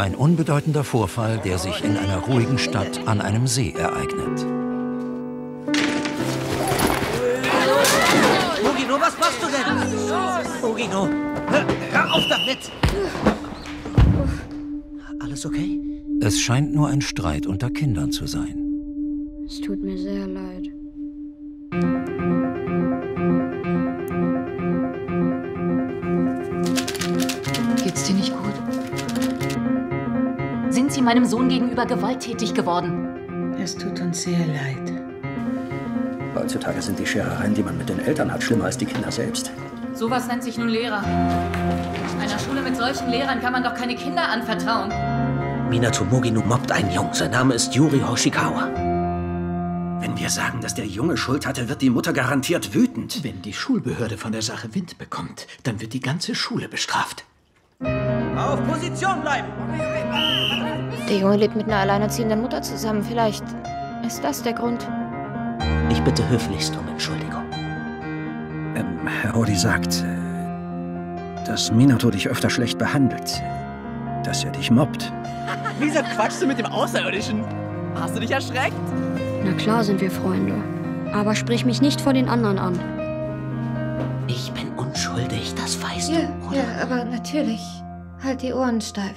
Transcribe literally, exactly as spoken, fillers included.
Ein unbedeutender Vorfall, der sich in einer ruhigen Stadt an einem See ereignet. Ogino, was machst du denn? Ogino, hör, hör auf damit! Alles okay? Es scheint nur ein Streit unter Kindern zu sein. Es tut mir sehr leid. Geht's dir nicht gut? Sind Sie meinem Sohn gegenüber gewalttätig geworden? Es tut uns sehr leid. Heutzutage sind die Scherereien, die man mit den Eltern hat, schlimmer als die Kinder selbst. Sowas nennt sich nun Lehrer. Einer Schule mit solchen Lehrern kann man doch keine Kinder anvertrauen. Minato Moginu mobbt einen Jungen. Sein Name ist Yuri Hoshikawa. Wenn wir sagen, dass der Junge Schuld hatte, wird die Mutter garantiert wütend. Wenn die Schulbehörde von der Sache Wind bekommt, dann wird die ganze Schule bestraft. Auf Position bleiben! Der Junge lebt mit einer alleinerziehenden Mutter zusammen. Vielleicht ist das der Grund. Ich bitte höflichst um Entschuldigung. Ähm, Herr Odi sagt, dass Minato dich öfter schlecht behandelt. Dass er dich mobbt. Wieso quatschst du mit dem Außerirdischen? Hast du dich erschreckt? Na klar sind wir Freunde. Aber sprich mich nicht vor den anderen an. Ich bin unschuldig, das weißt ja, du, oder? Ja, aber natürlich. Halt die Ohren steif.